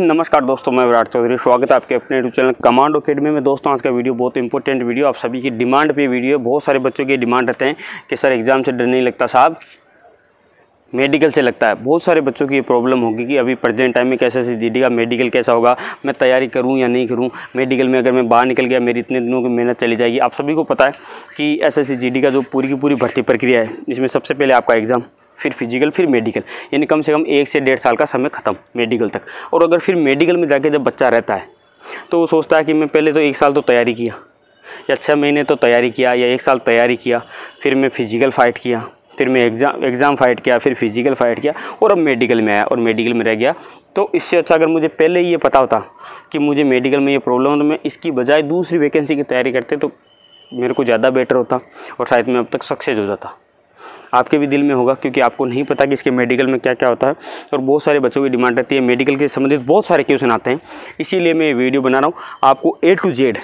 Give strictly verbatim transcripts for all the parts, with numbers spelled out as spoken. नमस्कार दोस्तों, मैं विराट चौधरी, स्वागत है आपके अपने यूट्यूब चैनल कमांडो एकेडमी में। दोस्तों आज का वीडियो बहुत इंपॉर्टेंट वीडियो, आप सभी की डिमांड पे वीडियो। बहुत सारे बच्चों की डिमांड रहते हैं कि सर एग्ज़ाम से डर नहीं लगता, साहब मेडिकल से लगता है। बहुत सारे बच्चों की ये प्रॉब्लम होगी कि अभी प्रेजेंट टाइम में एसएससी जीडी का मेडिकल कैसा होगा, मैं तैयारी करूं या नहीं करूं, मेडिकल में अगर मैं बाहर निकल गया मेरी इतने दिनों की मेहनत चली जाएगी। आप सभी को पता है कि एसएससी जीडी का जो पूरी की पूरी भर्ती प्रक्रिया है, इसमें सबसे पहले आपका एग्ज़ाम, फिर फिजिकल, फिर मेडिकल, यानी कम से कम एक से डेढ़ साल का समय ख़त्म मेडिकल तक। और अगर फिर मेडिकल में जाके जब बच्चा रहता है तो वो सोचता है कि मैं पहले तो एक साल तो तैयारी किया, या छः महीने तो तैयारी किया, या एक साल तैयारी किया, फिर मैं फिजिकल फ़ाइट किया, फिर मैं एग्ज़ाम एग्ज़ाम फ़ाइट किया, फिर फिजिकल फ़ाइट किया, और अब मेडिकल में आया और मेडिकल में रह गया। तो इससे अच्छा अगर मुझे पहले ही ये पता होता कि मुझे मेडिकल में ये प्रॉब्लम है तो मैं इसकी बजाय दूसरी वैकेंसी की तैयारी करते तो मेरे को ज़्यादा बेटर होता और शायद मैं अब तक सक्सेस हो जाता। आपके भी दिल में होगा क्योंकि आपको नहीं पता कि इसके मेडिकल में क्या क्या होता है। और बहुत सारे बच्चों की डिमांड रहती है, मेडिकल के संबंधित बहुत सारे क्वेश्चन आते हैं, इसीलिए मैं ये वीडियो बना रहा हूँ। आपको ए टू जेड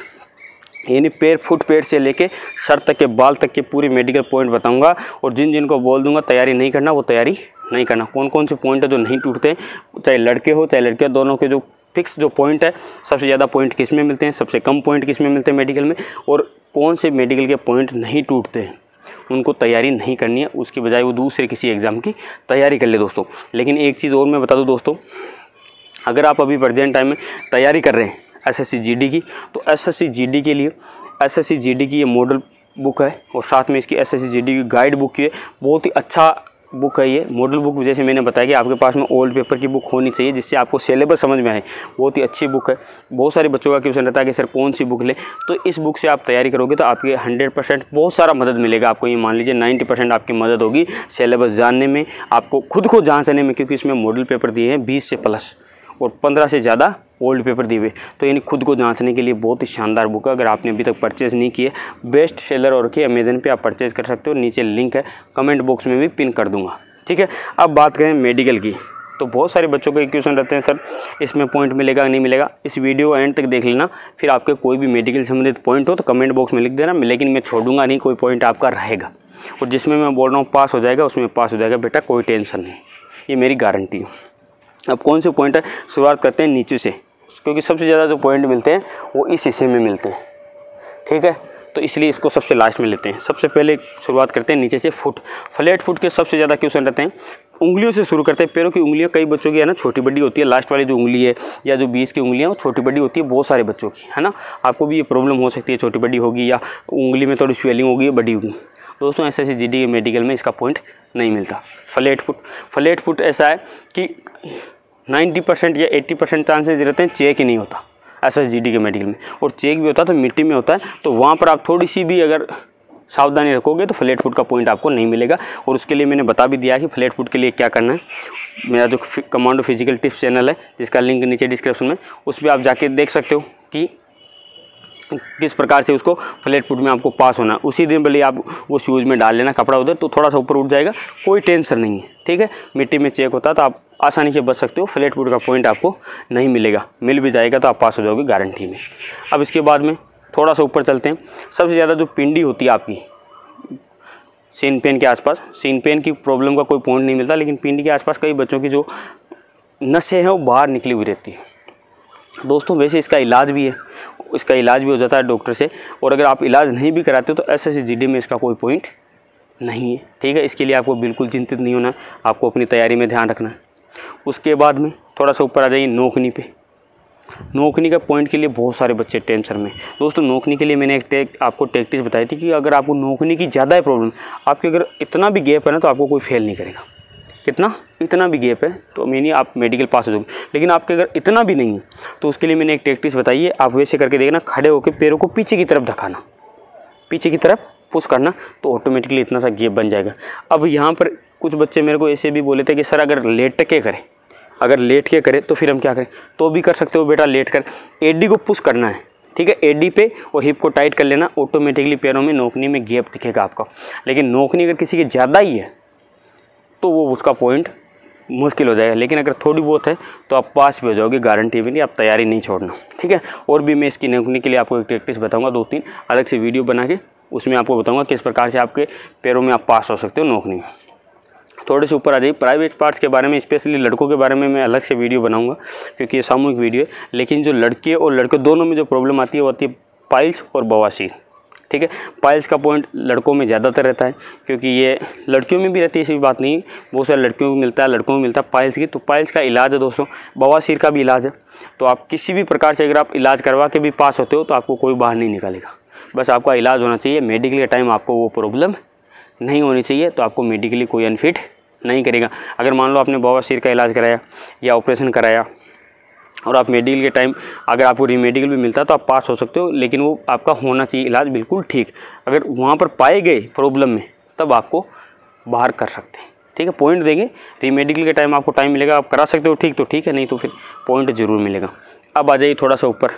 यानी पैर फुट पेट से लेके सर तक के बाल तक के पूरे मेडिकल पॉइंट बताऊंगा। और जिन जिन को बोल दूंगा तैयारी नहीं करना, वो तैयारी नहीं करना। कौन कौन से पॉइंट है जो नहीं टूटते, चाहे लड़के हो चाहे लड़कियाँ, दोनों के जो फिक्स जो पॉइंट है, सबसे ज़्यादा पॉइंट किस में मिलते हैं, सबसे कम पॉइंट किस में मिलते हैं मेडिकल में, और कौन से मेडिकल के पॉइंट नहीं टूटते हैं, उनको तैयारी नहीं करनी है, उसकी बजाय वो दूसरे किसी एग्ज़ाम की तैयारी कर ले दोस्तों। लेकिन एक चीज़ और मैं बता दूं दोस्तों, अगर आप अभी प्रेजेंट टाइम में तैयारी कर रहे हैं एसएससी जीडी की, तो एसएससी जीडी के लिए एसएससी जीडी की ये मॉडल बुक है और साथ में इसकी एसएससी जीडी की गाइड बुक है। बहुत ही अच्छा बुक है ये मॉडल बुक, जैसे मैंने बताया कि आपके पास में ओल्ड पेपर की बुक होनी चाहिए जिससे आपको सिलेबस समझ में आए। बहुत ही अच्छी बुक है। बहुत सारे बच्चों का क्वेश्चन रहता है कि सर कौन सी बुक ले, तो इस बुक से आप तैयारी करोगे तो आपके हंड्रेड परसेंट बहुत सारा मदद मिलेगा आपको। ये मान लीजिए नाइन्टी परसेंट आपकी मदद होगी सिलेबस जानने में, आपको खुद को जांचने में, क्योंकि इसमें मॉडल पेपर दिए हैं बीस से प्लस और पंद्रह से ज़्यादा ओल्ड पेपर दिए हुए, तो यानी खुद को जांचने के लिए बहुत ही शानदार बुक है। अगर आपने अभी तक परचेज़ नहीं किए, बेस्ट सेलर और के अमेज़न पे आप परचेज़ कर सकते हो। नीचे लिंक है, कमेंट बॉक्स में भी पिन कर दूंगा, ठीक है। अब बात करें मेडिकल की, तो बहुत सारे बच्चों के क्वेश्चन रहते हैं सर इसमें पॉइंट मिलेगा नहीं मिलेगा। इस वीडियो एंड तक देख लेना, फिर आपके कोई भी मेडिकल संबंधित पॉइंट हो तो कमेंट बॉक्स में लिख देना, लेकिन मैं छोड़ूंगा नहीं, कोई पॉइंट आपका रहेगा। और जिसमें मैं बोल रहा हूँ पास हो जाएगा उसमें पास हो जाएगा बेटा, कोई टेंशन नहीं, ये मेरी गारंटी है। अब कौन से पॉइंट है, शुरुआत करते हैं नीचे से, क्योंकि सबसे ज़्यादा जो पॉइंट मिलते हैं वो इस हिस्से में मिलते हैं, ठीक है, तो इसलिए इसको सबसे लास्ट में लेते हैं। सबसे पहले शुरुआत करते हैं नीचे से, फुट, फ्लैट फुट के सबसे ज़्यादा क्वेश्चन रहते हैं। उंगलियों से शुरू करते हैं, पैरों की उंगलियां कई बच्चों की है ना छोटी बड़ी होती है, लास्ट वाली जो उंगली है या जो बीच की उंगलियां वो छोटी बड़ी होती है बहुत सारे बच्चों की, है ना। आपको भी ये प्रॉब्लम हो सकती है, छोटी बड़ी होगी या उंगली में थोड़ी स्वेलिंग होगी, बड़ी होगी दोस्तों। ऐसे ऐसे जीडी मेडिकल में इसका पॉइंट नहीं मिलता। फ्लैट फुट, फ्लैट फुट ऐसा है कि नब्बे परसेंट या अस्सी परसेंट चांसेस रहते हैं, चेक ही नहीं होता एसएससी जीडी के मेडिकल में, और चेक भी होता है तो मिट्टी में होता है, तो वहाँ पर आप थोड़ी सी भी अगर सावधानी रखोगे तो फ्लैट फुट का पॉइंट आपको नहीं मिलेगा। और उसके लिए मैंने बता भी दिया कि फ्लैट फुट के लिए क्या करना है। मेरा जो कमांडो फिजिकल टिप्स चैनल है जिसका लिंक नीचे डिस्क्रिप्शन में, उस पर आप जाके देख सकते हो कि किस प्रकार से उसको फ्लैट फुट में आपको पास होना। उसी दिन भले आप वो शूज़ में डाल लेना कपड़ा उधर, तो थोड़ा सा ऊपर उठ जाएगा, कोई टेंशन नहीं है, ठीक है। मिट्टी में चेक होता है तो आप आसानी से बच सकते हो, फ्लैट फुट का पॉइंट आपको नहीं मिलेगा, मिल भी जाएगा तो आप पास हो जाओगे गारंटी में। अब इसके बाद में थोड़ा सा ऊपर चलते हैं, सबसे ज़्यादा जो पिंडी होती है आपकी सीन पेन के आसपास, सीन पेन की प्रॉब्लम का कोई पॉइंट नहीं मिलता, लेकिन पिंडी के आसपास कई बच्चों की जो नसें हैं वो बाहर निकली हुई रहती है दोस्तों। वैसे इसका इलाज भी है, इसका इलाज भी हो जाता है डॉक्टर से, और अगर आप इलाज नहीं भी कराते हो तो एसएससी जीडी में इसका कोई पॉइंट नहीं है, ठीक है। इसके लिए आपको बिल्कुल चिंतित नहीं होना, आपको अपनी तैयारी में ध्यान रखना है। उसके बाद में थोड़ा सा ऊपर आ जाइए नोकनी पे, नोकनी का पॉइंट के लिए बहुत सारे बच्चे टेंशन में दोस्तों। नोकनी के लिए मैंने एक टेक आपको टेक्टिस बताई थी कि अगर आपको नोकनी की ज़्यादा है प्रॉब्लम, आपके अगर इतना भी गैप है ना तो आपको कोई फेल नहीं करेगा, कितना इतना भी गैप है तो मैंने आप मेडिकल पास हो जाओगे। लेकिन आपके अगर इतना भी नहीं है तो उसके लिए मैंने एक टेक्टिस बताई है, आप वैसे करके देखना, खड़े होकर पैरों को पीछे की तरफ धकाना, पीछे की तरफ पुश करना, तो ऑटोमेटिकली इतना सा गैप बन जाएगा। अब यहाँ पर कुछ बच्चे मेरे को ऐसे भी बोले थे कि सर अगर लेट के करें, अगर लेट के करें तो फिर हम क्या करें, तो भी कर सकते हो बेटा, लेट कर एडी को पुश करना है, ठीक है, एडी पे और हिप को टाइट कर लेना, ऑटोमेटिकली पैरों में नोकनी में गैप दिखेगा आपका। लेकिन नोकनी अगर किसी की ज़्यादा ही है तो वो उसका पॉइंट मुश्किल हो जाएगा, लेकिन अगर थोड़ी बहुत है तो आप पास भी हो जाओगे गारंटी भी नहीं, आप तैयारी नहीं छोड़ना, ठीक है। और भी मैं इसकी नोकनी के लिए आपको एक प्रैक्टिस बताऊंगा, दो तीन अलग से वीडियो बना के उसमें आपको बताऊंगा किस प्रकार से आपके पैरों में आप पास हो सकते हो नोकनी में। थोड़े से ऊपर आ जाइए। प्राइवेट पार्ट्स के बारे में, स्पेशली लड़कों के बारे में मैं अलग से वीडियो बनाऊंगा क्योंकि ये सामूहिक वीडियो है। लेकिन जो लड़के और लड़के दोनों में जो प्रॉब्लम आती है वो आती है पाइल्स और बवासीर। ठीक है, पाइल्स का पॉइंट लड़कों में ज़्यादातर रहता है क्योंकि ये लड़कियों में भी रहती है, ऐसी बात नहीं, बहुत सारे लड़कियों को मिलता है, लड़कों में मिलता है पाइल्स की। तो पाइल्स का इलाज है दोस्तों, बवासीर का भी इलाज है। तो आप किसी भी प्रकार से अगर आप इलाज करवा के भी पास होते हो तो आपको कोई बाहर नहीं निकालेगा, बस आपका इलाज होना चाहिए। मेडिकल के टाइम आपको वो प्रॉब्लम नहीं होनी चाहिए, तो आपको मेडिकली कोई अनफिट नहीं करेगा। अगर मान लो आपने बवासीर का इलाज कराया या ऑपरेशन कराया और आप मेडिकल के टाइम अगर आपको रीमेडिकल भी मिलता है तो आप पास हो सकते हो, लेकिन वो आपका होना चाहिए इलाज बिल्कुल ठीक। अगर वहाँ पर पाए गए प्रॉब्लम में तब आपको बाहर कर सकते हैं। ठीक है, पॉइंट देंगे। रीमेडिकल के टाइम आपको टाइम मिलेगा, आप करा सकते हो ठीक तो ठीक है, नहीं तो फिर पॉइंट ज़रूर मिलेगा। अब आ जाइए थोड़ा सा ऊपर,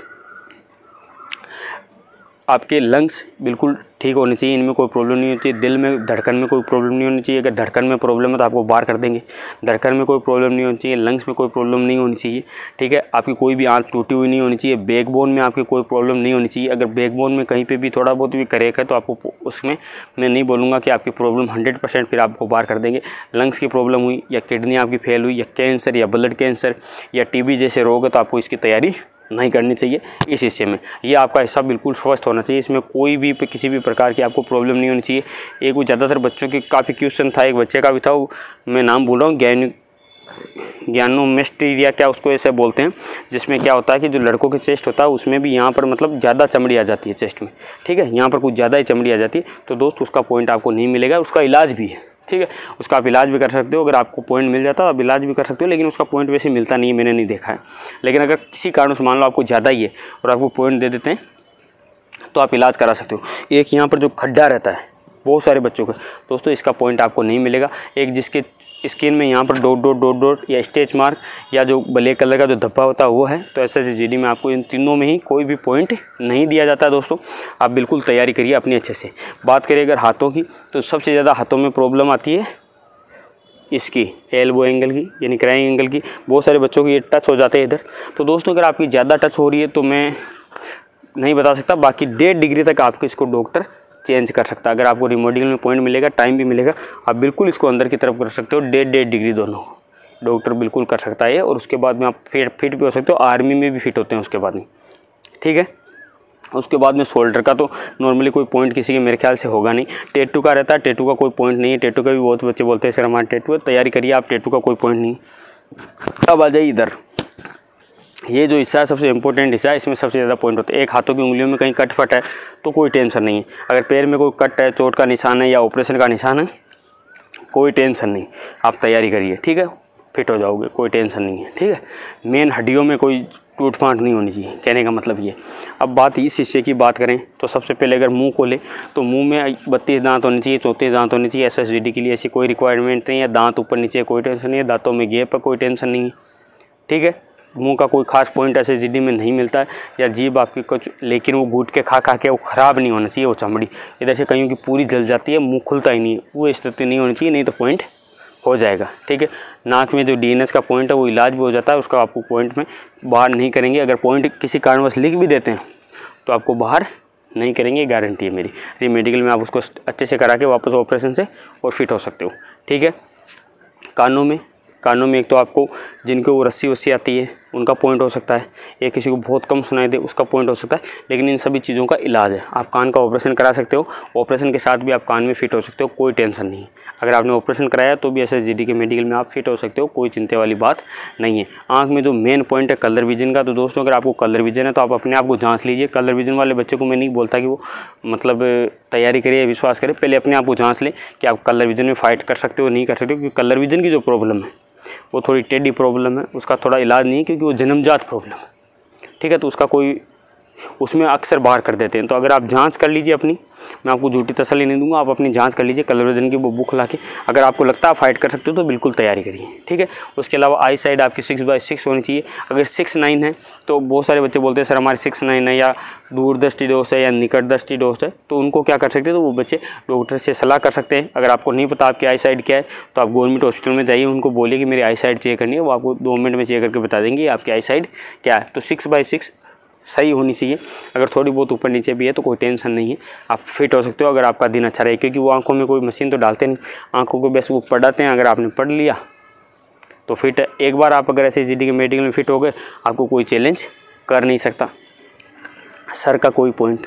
आपके लंग्स बिल्कुल ठीक होने चाहिए, इनमें कोई प्रॉब्लम नहीं होनी चाहिए। दिल में धड़कन में कोई प्रॉब्लम नहीं होनी चाहिए, अगर धड़कन में प्रॉब्लम है तो आपको बाहर कर देंगे। धड़कन में कोई प्रॉब्लम नहीं होनी चाहिए, लंग्स में कोई प्रॉब्लम नहीं होनी चाहिए। ठीक है, आपकी कोई भी आँख टूटी हुई नहीं होनी चाहिए। बैकबोन में आपकी कोई प्रॉब्लम नहीं होनी चाहिए। अगर बैकबोन में कहीं पर भी थोड़ा बहुत भी करेक्ट है तो आपको उसमें मैं नहीं बोलूँगा कि आपकी प्रॉब्लम हंड्रेड परसेंट फिर आपको बाहर कर देंगे। लंग्स की प्रॉब्लम हुई या किडनी आपकी फेल हुई या कैंसर या ब्लड कैंसर या टी बी जैसे रोग है तो आपको इसकी तैयारी नहीं करनी चाहिए। इस हिस्से में ये आपका हिस्सा बिल्कुल स्वस्थ होना चाहिए, इसमें कोई भी किसी भी प्रकार की आपको प्रॉब्लम नहीं होनी चाहिए। एक वो ज़्यादातर बच्चों के काफ़ी क्वेश्चन था, एक बच्चे का भी था, वो मैं नाम बोल रहा हूँ, ज्ञान ज्ञानोमेस्टीरिया क्या उसको ऐसे बोलते हैं, जिसमें क्या होता है कि जो लड़कों के चेस्ट होता है उसमें भी यहाँ पर मतलब ज़्यादा चमड़ी आ जाती है चेस्ट में। ठीक है, यहाँ पर कुछ ज़्यादा ही चमड़ी आ जाती है, तो दोस्त उसका पॉइंट आपको नहीं मिलेगा। उसका इलाज भी है, ठीक है, उसका आप इलाज भी कर सकते हो। अगर आपको पॉइंट मिल जाता है आप इलाज भी कर सकते हो, लेकिन उसका पॉइंट वैसे मिलता नहीं है, मैंने नहीं देखा है। लेकिन अगर किसी कारण से मान लो आपको ज़्यादा ही है और आपको पॉइंट दे देते हैं तो आप इलाज करा सकते हो। एक यहाँ पर जो खड्डा रहता है बहुत सारे बच्चों का दोस्तों, इसका पॉइंट आपको नहीं मिलेगा। एक जिसके स्किन में यहाँ पर डॉट डॉट डॉट डॉट या स्टेच मार्क या जो ब्लैक कलर का जो धब्बा होता है वो है, तो एसएससी जीडी में आपको इन तीनों में ही कोई भी पॉइंट नहीं दिया जाता है दोस्तों। आप बिल्कुल तैयारी करिए अपनी अच्छे से। बात करें अगर हाथों की, तो सबसे ज़्यादा हाथों में प्रॉब्लम आती है इसकी एल्बो एंगल की, यानी क्राइंग एंगल की। बहुत सारे बच्चों की ये टच हो जाते हैं इधर, तो दोस्तों अगर आपकी ज़्यादा टच हो रही है तो मैं नहीं बता सकता, बाकी डेढ़ डिग्री तक आपको इसको डॉक्टर चेंज कर सकता है। अगर आपको रिमोडिकल में पॉइंट मिलेगा, टाइम भी मिलेगा, आप बिल्कुल इसको अंदर की तरफ कर सकते हो। डेढ़ डेढ़ डिग्री दोनों को डॉक्टर बिल्कुल कर सकता है, और उसके बाद में आप फिट फिट भी हो सकते हो, आर्मी में भी फिट होते हैं उसके बाद में। ठीक है, उसके बाद में शोल्डर का तो नॉर्मली कोई पॉइंट किसी के मेरे ख्याल से होगा नहीं। टैटू का रहता है, टैटू का कोई पॉइंट नहीं है। टैटू का भी बहुत बच्चे बोलते हैं सर हमारा टैटू है, तैयारी करिए आप, टैटू का कोई पॉइंट नहीं। अब आ जाइए इधर, ये जो हिस्सा है सबसे इंपॉर्टेंट हिस्सा है, इसमें सबसे ज़्यादा पॉइंट होता है। एक हाथों की उंगलियों में कहीं कट फट है तो कोई टेंशन नहीं है। अगर पैर में कोई कट है, चोट का निशान है या ऑपरेशन का निशान है, कोई टेंशन नहीं, आप तैयारी करिए। ठीक है, फिट हो जाओगे, कोई टेंशन नहीं है। ठीक है, मेन हड्डियों में कोई टूट फाट नहीं होनी चाहिए, कहने का मतलब ये। अब बात इस हिस्से की बात करें तो सबसे पहले अगर मुंह को ले तो मुंह में बत्तीस दांत होने चाहिए, चौंतीस दांत होने चाहिए। एसएसजीडी के लिए ऐसी कोई रिक्वायरमेंट नहीं है। दांत ऊपर नीचे कोई टेंशन नहीं है, दांतों में गैप पर कोई टेंशन नहीं है। ठीक है, मुंह का कोई खास पॉइंट ऐसे जीडी में नहीं मिलता है, या जीभ आपकी कुछ, लेकिन वो घूट के खा खा के वो ख़राब नहीं होना चाहिए। वो चमड़ी इधर से कहीं की पूरी जल जाती है, मुंह खुलता ही नहीं, वो स्थिति नहीं होनी चाहिए, नहीं तो पॉइंट हो जाएगा। ठीक है, नाक में जो डीएनएस का पॉइंट है वो इलाज भी हो जाता है, उसका आपको पॉइंट में बाहर नहीं करेंगे। अगर पॉइंट किसी कारणवश लिख भी देते हैं तो आपको बाहर नहीं करेंगे, गारंटी है मेरी। री मेडिकल में आप उसको अच्छे से करा के वापस ऑपरेशन से और फिट हो सकते हो। ठीक है, कानों में कानों में एक तो आपको जिनको रस्सी वस्सी आती है उनका पॉइंट हो सकता है, या किसी को बहुत कम सुनाई दे उसका पॉइंट हो सकता है, लेकिन इन सभी चीज़ों का इलाज है। आप कान का ऑपरेशन करा सकते हो, ऑपरेशन के साथ भी आप कान में फिट हो सकते हो, कोई टेंशन नहीं है। अगर आपने ऑपरेशन कराया तो भी एसएसजीडी के मेडिकल में आप फिट हो सकते हो, कोई चिंता वाली बात नहीं है। आँख में जो मेन पॉइंट है कलर विजन का, तो दोस्तों अगर आपको कलर विजन है तो आप अपने आप को जाँच लीजिए। कलर विजन वाले बच्चों को मैं नहीं बोलता कि वो मतलब तैयारी करिए, विश्वास करें, पहले अपने आप को जाँच लें कि आप कलर विजन में फाइट कर सकते हो नहीं कर सकते हो, क्योंकि कलर विजन की जो प्रॉब्लम है वो थोड़ी टेढ़ी प्रॉब्लम है, उसका थोड़ा इलाज नहीं है क्योंकि वो जन्मजात प्रॉब्लम है। ठीक है, तो उसका कोई उसमें अक्सर बाहर कर देते हैं, तो अगर आप जांच कर लीजिए अपनी, मैं आपको झूठी तसल्ली नहीं दूंगा, आप अपनी जांच कर लीजिए कलर विजन की वो बुक ला के। अगर आपको लगता है फाइट कर सकते हो तो बिल्कुल तैयारी करिए। ठीक है, उसके अलावा आई साइड आपकी सिक्स बाई सिक्स होनी चाहिए। अगर सिक्स नाइन है तो बहुत सारे बच्चे बोलते हैं सर हमारे सिक्स नाइन है या दूरदृष्टि दोष है या निकटदृष्टि दोष है, तो उनको क्या कर सकते हैं, तो वो बच्चे डॉक्टर से सलाह कर सकते हैं। अगर आपको नहीं पता आपकी आई साइड क्या है तो आप गवर्नमेंट हॉस्पिटल में जाइए, उनको बोलिए कि मेरी आई साइड चेक करनी है, वो आपको दो मिनट में चेक करके बता देंगे आपकी आई साइड क्या है। तो सिक्स बाई सिक्स सही होनी चाहिए। अगर थोड़ी बहुत ऊपर नीचे भी है तो कोई टेंशन नहीं है, आप फिट हो सकते हो अगर आपका दिन अच्छा रहे, क्योंकि वो आंखों में कोई मशीन तो डालते नहीं, आंखों को बस वो पढ़ाते हैं। अगर आपने पढ़ लिया तो फिट, एक बार आप अगर ऐसे जीडी के मेडिकल में फिट हो गए आपको कोई चैलेंज कर नहीं सकता, सर का कोई पॉइंट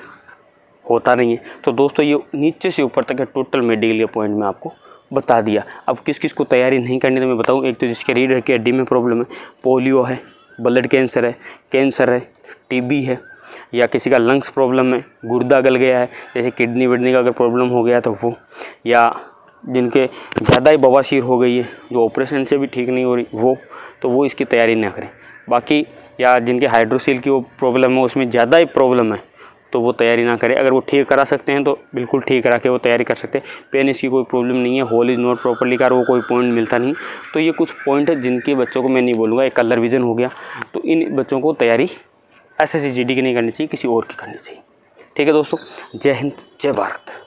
होता नहीं है। तो दोस्तों ये नीचे से ऊपर तक है टोटल मेडिकल पॉइंट में आपको बता दिया। अब किस किस को तैयारी नहीं करनी तो मैं बताऊँ, एक तो जिसके रीढ़ की हड्डी में प्रॉब्लम है, पोलियो है, ब्लड कैंसर है, कैंसर है, टीबी है, या किसी का लंग्स प्रॉब्लम है, गुर्दा गल गया है, जैसे किडनी विडनी का अगर प्रॉब्लम हो गया तो वो, या जिनके ज़्यादा ही बवासीर हो गई है जो ऑपरेशन से भी ठीक नहीं हो रही वो, तो वो इसकी तैयारी ना करें। बाकी या जिनके हाइड्रोसील की वो प्रॉब्लम है, उसमें ज़्यादा ही प्रॉब्लम है तो वो तैयारी ना करें। अगर वो ठीक करा सकते हैं तो बिल्कुल ठीक करा के वो तैयारी कर सकते हैं। पेन इसकी कोई प्रॉब्लम नहीं है, hole is not properly car, वो कोई पॉइंट मिलता नहीं। तो ये कुछ पॉइंट है जिनके बच्चों को मैं नहीं बोलूँगा। एक कलर विजन हो गया, तो इन बच्चों को तैयारी एसएससी जीडी की नहीं करनी चाहिए, किसी और की करनी चाहिए। ठीक है दोस्तों, जय हिंद जय भारत।